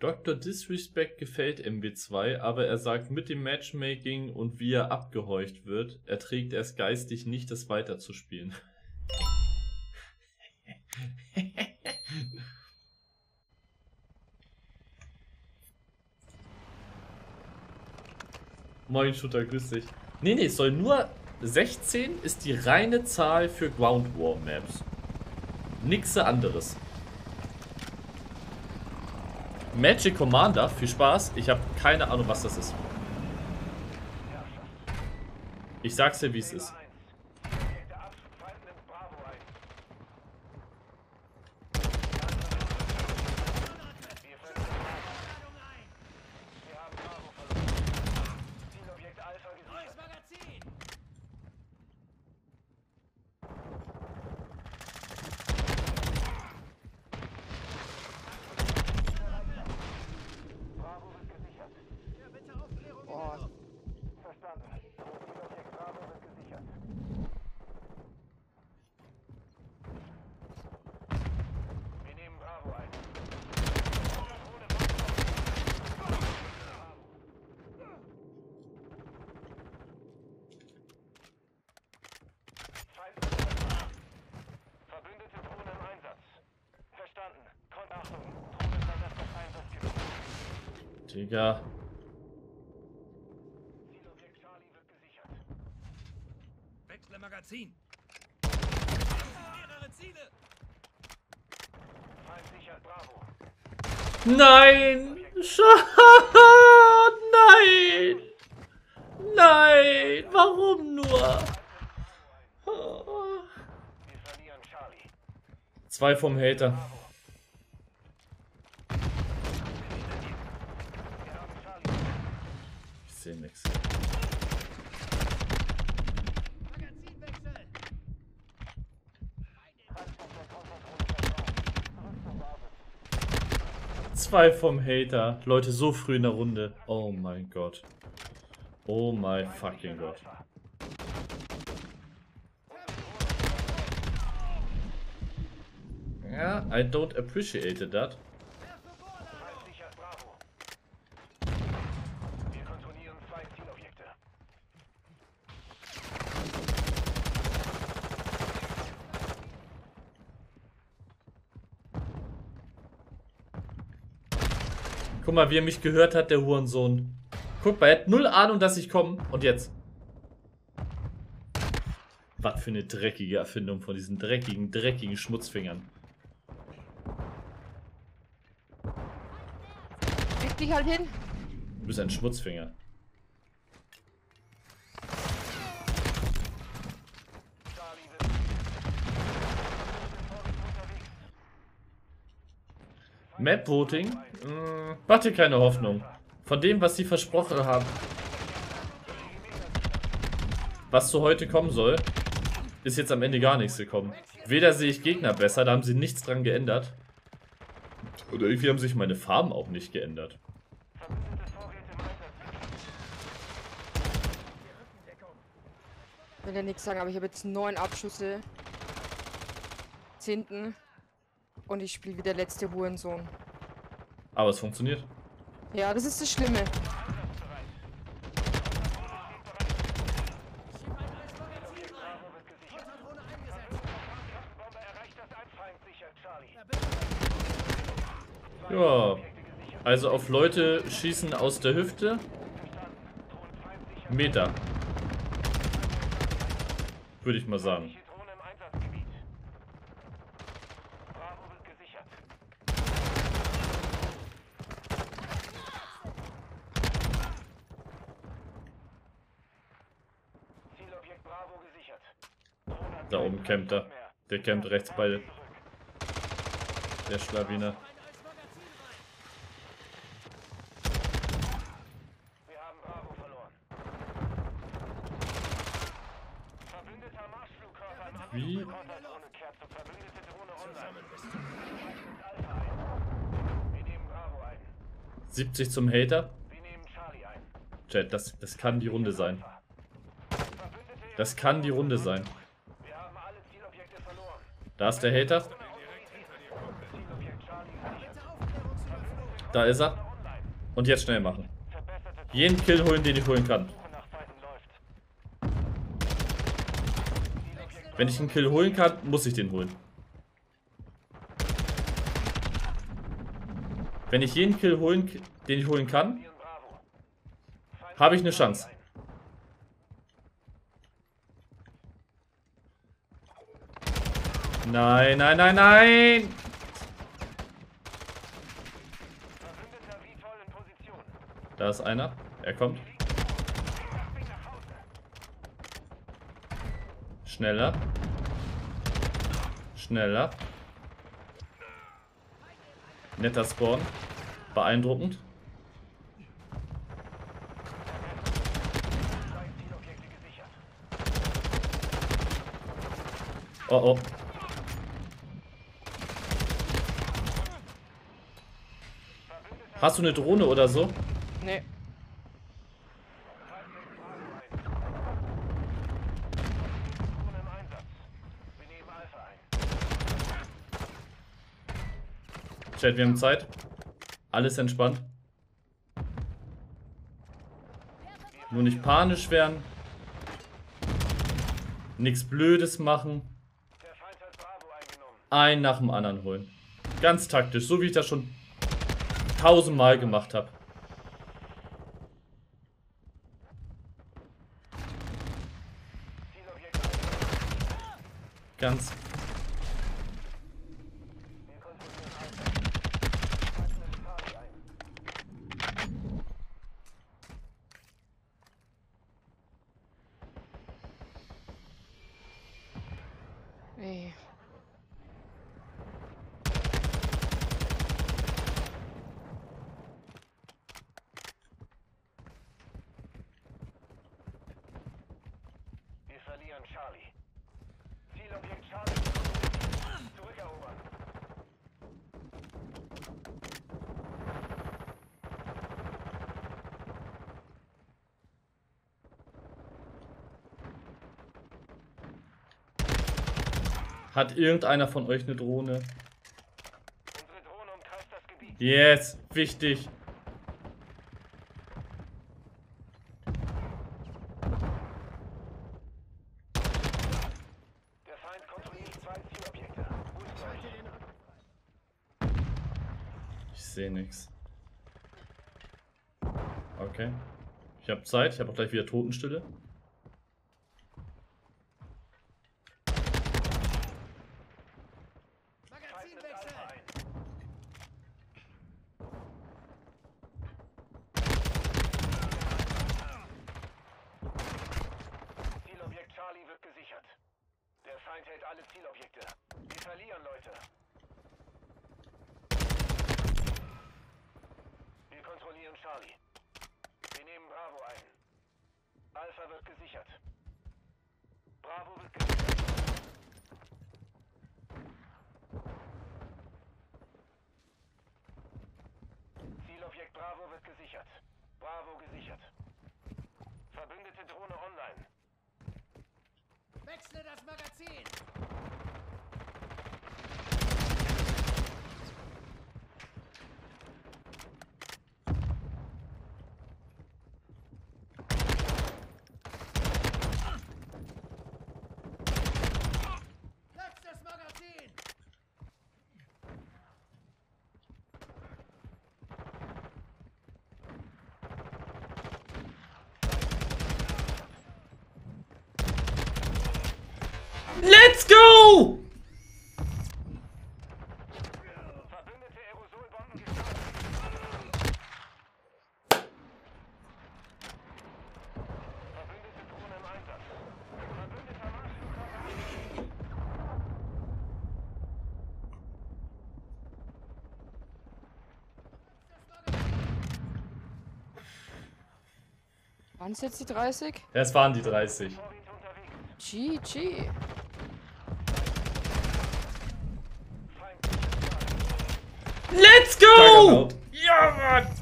Dr. Disrespect gefällt MW2, aber er sagt, mit dem Matchmaking und wie er abgehorcht wird, erträgt er es geistig nicht, das weiterzuspielen. Moin Shooter, grüß dich. Nee, es soll nur 16 ist die reine Zahl für Ground War Maps. Nix anderes. Magic Commander, viel Spaß. Ich habe keine Ahnung, was das ist. Ich sag's dir, wie es ist. Digga. Zielobjekt Charlie wird gesichert. Wechsle Magazin. Mehrere Ziele. Feind sichert Bravo. Nein! Nein! Nein! Warum nur? Oh. Wir verlieren Charlie. 2 vom Hater. Nix. Zwei vom Hater. Leute, so früh in der Runde. Oh mein Gott. Oh mein fucking Gott. Ja, I don't appreciate that. Guck mal, wie er mich gehört hat, der Hurensohn. Guck mal, er hat null Ahnung, dass ich komme. Und jetzt. Was für eine dreckige Erfindung von diesen dreckigen Schmutzfingern. Leg dich halt hin. Du bist ein Schmutzfinger. Map-Voting? Mach dir keine Hoffnung. Von dem, was sie versprochen haben. Was zu heute kommen soll, ist jetzt am Ende gar nichts gekommen. Weder sehe ich Gegner besser, da haben sie nichts dran geändert. Oder irgendwie haben sich meine Farben auch nicht geändert. Ich will ja nichts sagen, aber ich habe jetzt 9 Abschüsse. 10. Und ich spiele wie der letzte Hurensohn. Aber es funktioniert. Ja, das ist das Schlimme. Ja, also auf Leute schießen aus der Hüfte. Meter. Würde ich mal sagen. Da oben campt er. Der campt rechts beide. Der Schlawiner. Wir haben Bravo verloren. Verbündeter Marschflugkörper am Anfang. Wie? Verbündete Drohne online. Wir nehmen Bravo ein. 70 zum Hater. Wir nehmen Charlie ein. Chat, das kann die Runde sein. Das kann die Runde sein. Da ist der Hater. Da ist er. Und jetzt schnell machen. Jeden Kill holen, den ich holen kann. Wenn ich einen Kill holen kann, muss ich den holen. Wenn ich jeden Kill holen, den ich holen kann, habe ich eine Chance. Nein, nein, nein, nein! Da ist einer. Er kommt. Schneller. Schneller. Netter Spawn. Beeindruckend. Oh oh. Hast du eine Drohne oder so? Nee. Chat, wir haben Zeit. Alles entspannt. Nur nicht panisch werden. Nichts Blödes machen. Einen nach dem anderen holen. Ganz taktisch, so wie ich das schon 1000 Mal gemacht habe. Ganz. Hat irgendeiner von euch eine Drohne? Unsere Drohne umkreist das Gebiet. Yes, wichtig. Der Feind kontrolliert 2 Zielobjekte. Ich sehe nichts. Okay. Ich habe Zeit, ich habe auch gleich wieder Totenstille. Let's go! Verbündete Aerosolbomben gestartet. Verbündete Drohne im Einsatz. Verbündeter Marschflugkörper. Waren es jetzt die 30? Ja, es waren die 30. GG. Let's go! Ja, Mann!